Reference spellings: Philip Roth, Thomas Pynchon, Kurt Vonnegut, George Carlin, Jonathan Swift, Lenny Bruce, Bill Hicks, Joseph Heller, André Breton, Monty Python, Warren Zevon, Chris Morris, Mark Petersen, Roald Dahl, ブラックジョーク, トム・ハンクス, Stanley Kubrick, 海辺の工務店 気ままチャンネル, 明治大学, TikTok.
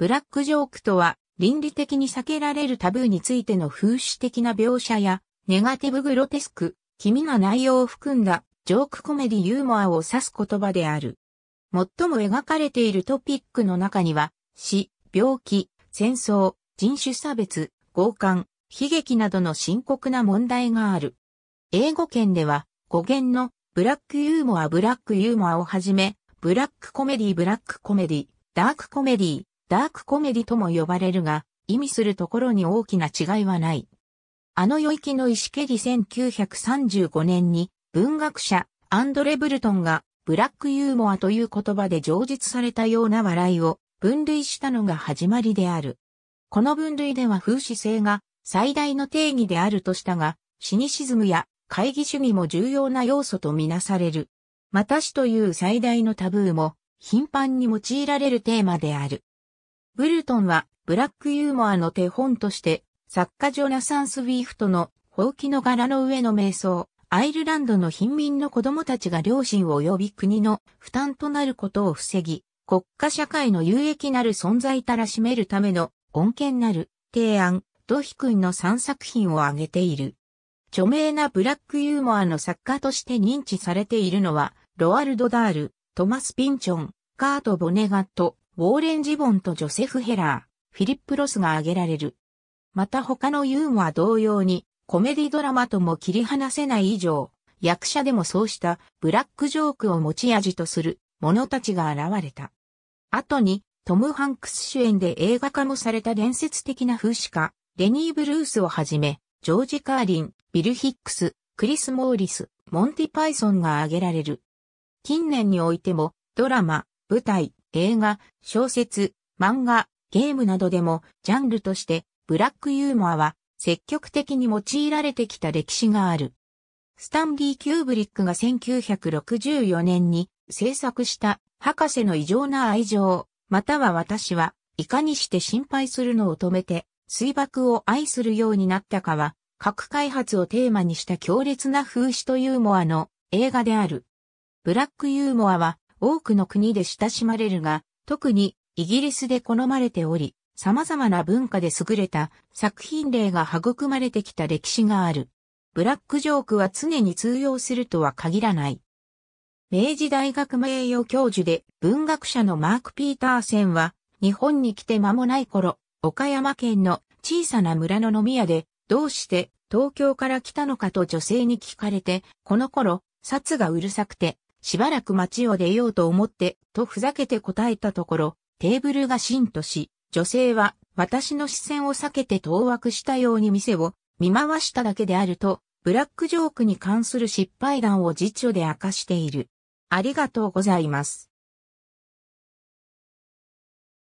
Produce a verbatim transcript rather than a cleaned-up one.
ブラックジョークとは、倫理的に避けられるタブーについての風刺的な描写や、ネガティブグロテスク、奇妙な内容を含んだ、ジョークコメディユーモアを指す言葉である。最も描かれているトピックの中には、死、病気、戦争、人種差別、強姦、悲劇などの深刻な問題がある。英語圏では、語源のブラックユーモア、ブラックユーモアをはじめ、ブラックコメディ、ブラックコメディ、ダークコメディ、ダークコメディとも呼ばれるが、意味するところに大きな違いはない。あの夜息の石蹴りせんきゅうひゃくさんじゅうごねんに文学者アンドレ・ブルトンがブラックユーモアという言葉で上述されたような笑いを分類したのが始まりである。この分類では風刺性が最大の定義であるとしたが、シニシズムや懐疑主義も重要な要素とみなされる。また死という最大のタブーも頻繁に用いられるテーマである。ブルトンはブラックユーモアの手本として作家ジョナサン・スウィフトのほうきの柄の上の瞑想、アイルランドの貧民の子供たちが良心及び国の負担となることを防ぎ、国家社会の有益なる存在たらしめるための穏健なる提案、ドヒ君のさんさく品を挙げている。著名なブラックユーモアの作家として認知されているのは、ロアルド・ダール、トマス・ピンチョン、カート・ボネガット、ウォーレン・ジボンとジョセフ・ヘラー、フィリップ・ロスが挙げられる。また他のユーモア同様に、コメディドラマとも切り離せない以上、役者でもそうしたブラックジョークを持ち味とする者たちが現れた。後に、トム・ハンクス主演で映画化もされた伝説的な風刺家、レニー・ブルースをはじめ、ジョージ・カーリン、ビル・ヒックス、クリス・モーリス、モンティ・パイソンが挙げられる。近年においても、ドラマ、舞台、映画、小説、漫画、ゲームなどでも、ジャンルとして、ブラックユーモアは積極的に用いられてきた歴史がある。スタンリー・キューブリックがせんきゅうひゃくろくじゅうよねんに制作した博士の異常な愛情、または私はいかにして心配するのを止めて水爆を愛するようになったかは核開発をテーマにした強烈な風刺とユーモアの映画である。ブラックユーモアは多くの国で親しまれるが、特にイギリスで好まれており、様々な文化で優れた作品例が育まれてきた歴史がある。ブラックジョークは常に通用するとは限らない。明治大学名誉教授で文学者のマーク・ピーターセンは日本に来て間もない頃、岡山県の小さな村の飲み屋でどうして東京から来たのかと女性に聞かれて、この頃、札がうるさくてしばらく街を出ようと思ってとふざけて答えたところ、テーブルがしんとし、女性は私の視線を避けて当惑したように店を見回しただけであると、ブラックジョークに関する失敗談を自著で明かしている。ありがとうございます。